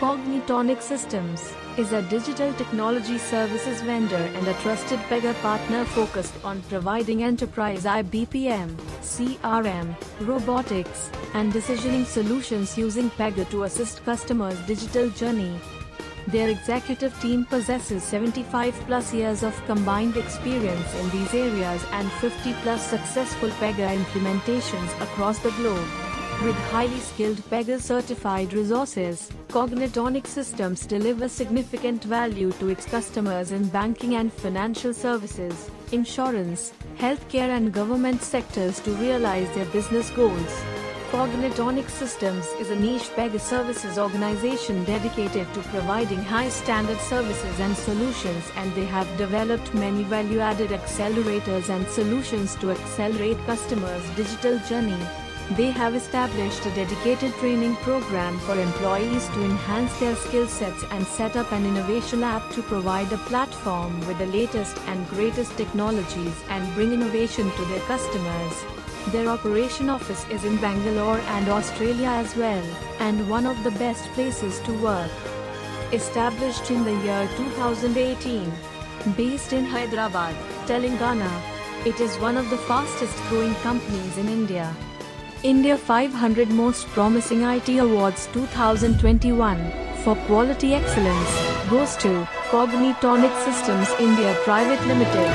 Cognitonic Systems is a digital technology services vendor and a trusted Pega partner focused on providing enterprise iBPM, CRM, robotics, and decisioning solutions using Pega to assist customers' digital journey. Their executive team possesses 75+ years of combined experience in these areas and 50+ successful Pega implementations across the globe. With highly skilled Pega-certified resources, Cognitonic Systems delivers significant value to its customers in banking and financial services, insurance, healthcare and government sectors to realize their business goals. Cognitonic Systems is a niche Pega services organization dedicated to providing high-standard services and solutions, and they have developed many value-added accelerators and solutions to accelerate customers' digital journey. They have established a dedicated training program for employees to enhance their skill sets and set up an innovation app to provide a platform with the latest and greatest technologies and bring innovation to their customers. Their operation office is in Bangalore and Australia as well, and one of the best places to work. Established in the year 2018, based in Hyderabad, Telangana, it is one of the fastest growing companies in India. India 500 Most Promising IT Awards 2021 for quality excellence goes to Cognitonic Systems India Private Limited.